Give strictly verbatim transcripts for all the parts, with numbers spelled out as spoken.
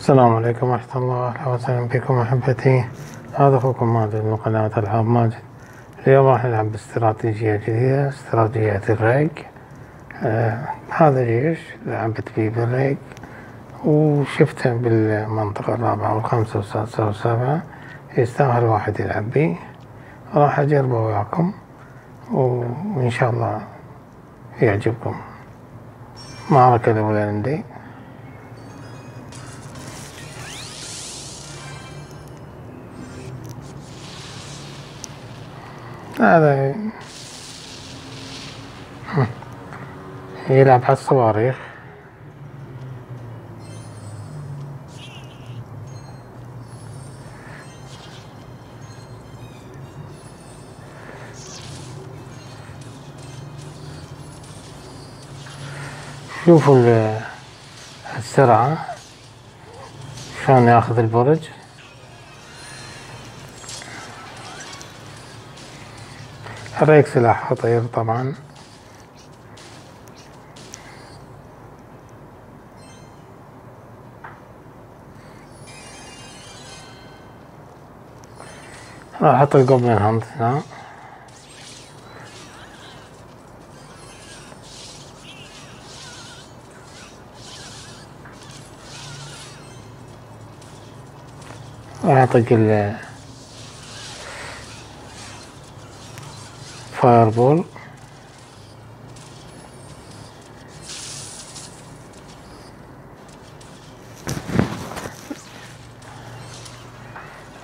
السلام عليكم ورحمة الله وسهلا بكم أحبتي. هذا أخوكم ماجد من قناة ألعاب ماجد. اليوم راح نلعب باستراتيجية جديدة، استراتيجية الريق. آه هذا جيش لعبت فيه بالريق وشفته بالمنطقة الرابعة والخامسة والسادسة والسابعة، يستاهل واحد يلعب بيه. راح أجربه وياكم وإن شاء الله يعجبكم. معركة الأولى عندي هذا يلعب على الصواريخ، شوفوا السرعة شلون ياخذ البرج. الريق سلاح خطير طبعا، راح احط الجوبلين هانت هنا. راح اعطيك ال فايربول.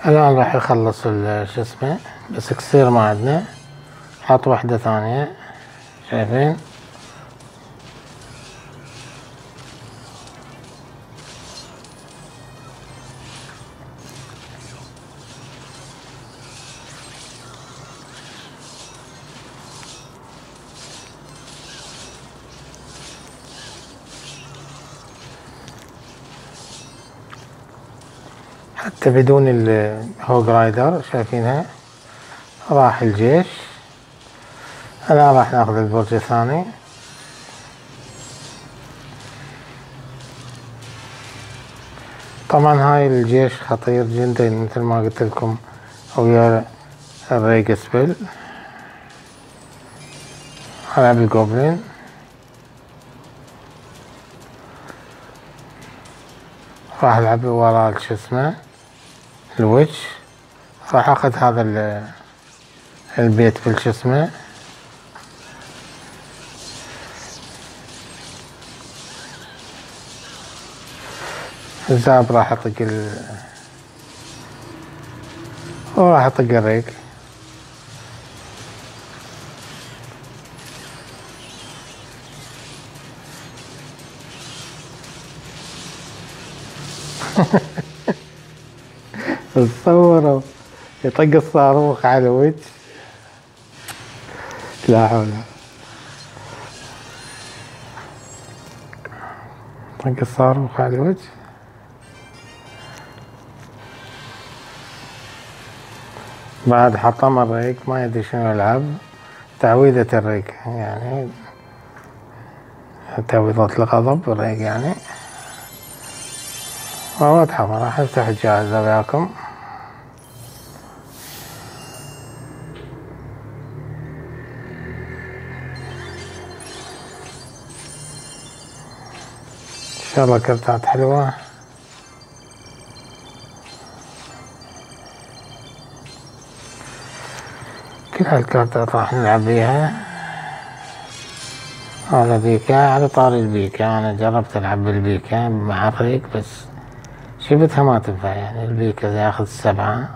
الآن راح يخلص شو اسمه، بس كثير ما عندنا. حط واحدة ثانية، شايفين حتى بدون الهوغ رايدر، شايفينها راح الجيش. الآن راح ناخذ البرج الثاني. طبعا هاي الجيش خطير جدا مثل ما قلت لكم، ويا الريق سبيل. هلعب الجوبلين، راح العب ورا شو اسمه الويتش. راح اخذ هذا البيت بالش اسمه، الزاب راح اطق ال وراح اطق الريق. تصوروا يطق الصاروخ على وجه، لا حول. طق الصاروخ على الوجه، بعد حطم الريق. ما يدري شنو العب، تعويذة الريق يعني تعويضات الغضب الريق يعني. مواد حمراء راح افتح الجاهزة وياكم. ان شاء الله كرتات حلوة. كل هالكرتات راح نلعب بيها. هذا بيكا. على طاري البيكا، انا جربت العب بالبيكا مع الريق بس شبتها ما تنفع يعني. البيكا ياخذ سبعة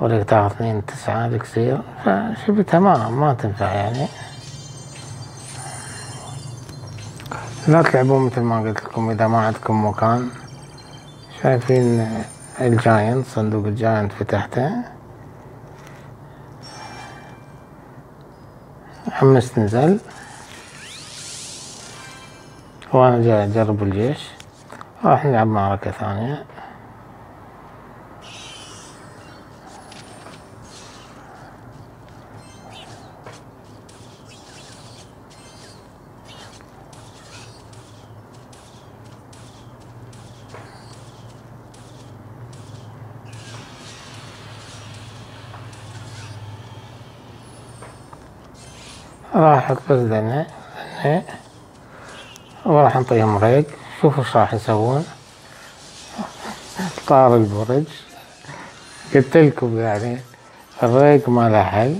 والريق تاخذ اثنين تسعة الكسير، فشبتها ما ما تنفع يعني. لا تلعبون مثل ما قلت لكم اذا ما عندكم مكان. شايفين الجاينت، صندوق الجاينت فتحته، حمست نزل وانا جاي اجرب الجيش. راح نلعب معركة ثانية. راح احط بس ذناء ذناء وراح نعطيهم ريق. شوفوا ايش راح يسوون. طار البرج. قلت لكم يعني الريق ما له حل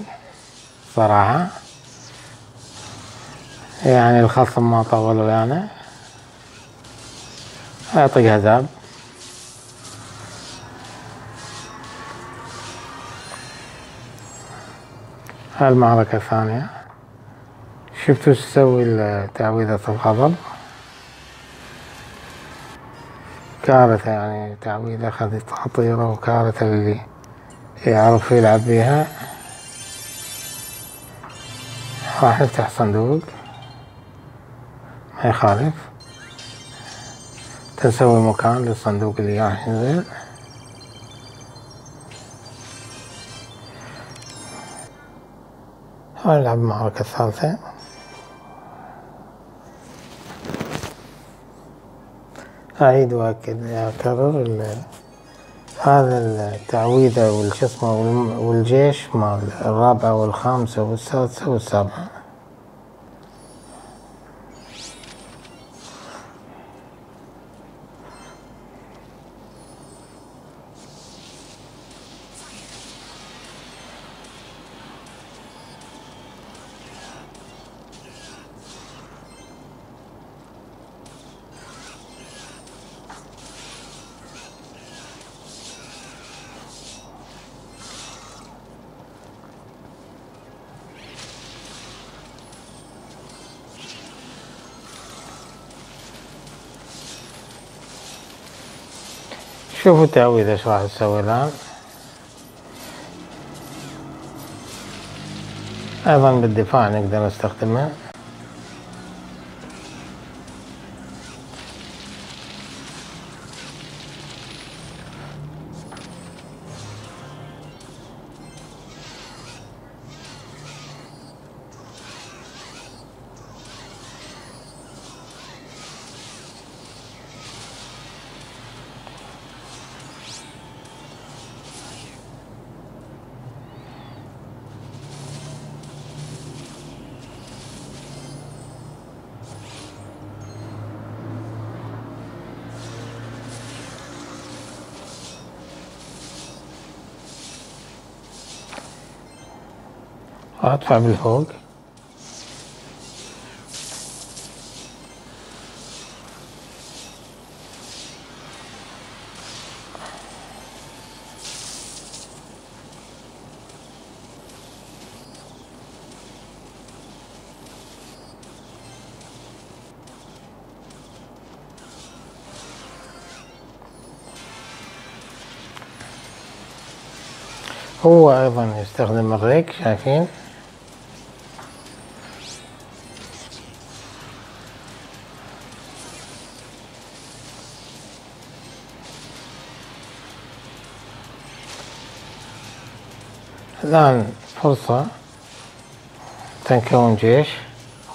صراحة، يعني الخصم ما طولوا يعني. اعطيك هزاب. هالمعركة الثانية شفتوا ايش تسوي تعويذة الغضب، كارثة يعني. تعويذة أخذت خطيرة وكارثة اللي يعرف يلعب بيها. راح نفتح صندوق ما يخالف، تسوي مكان للصندوق اللي راح ينزل. هنلعب المعركة الثالثة. أعيد وأكد أكرر هذا التعويذة والشصمة والجيش مال الرابعة والخامسة والسادسة والسابعة. شوفوا التعويذة ايش راح تسوي الان. ايضا بالدفاع نقدر نستخدمها. أدفع بالفوق. هو أيضا يستخدم الريك، شايفين؟ الآن فرصة تنكون جيش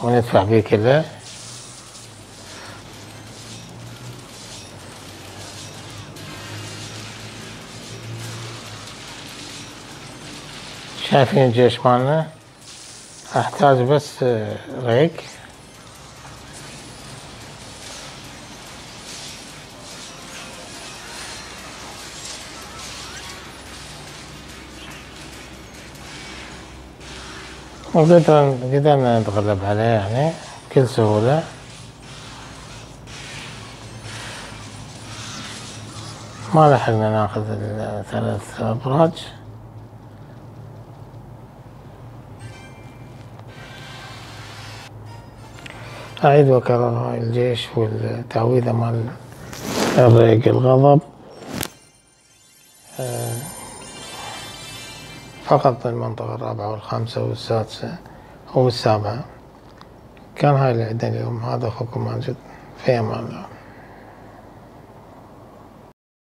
وندفع به كله. شايفين الجيش مالنا، أحتاج بس ريك. وقدرنا قدرنا نتغلب عليه يعني بكل سهولة. ما لحقنا ناخذ الثلاث أبراج. أعيد وأكرر الجيش والتعويذة مال الريق الغضب. فقط المنطقة الرابعة والخامسة والسادسة والسابعة. كان هاي اللي عندنا اليوم. هذا أخوكم ماجد، في أمان الله.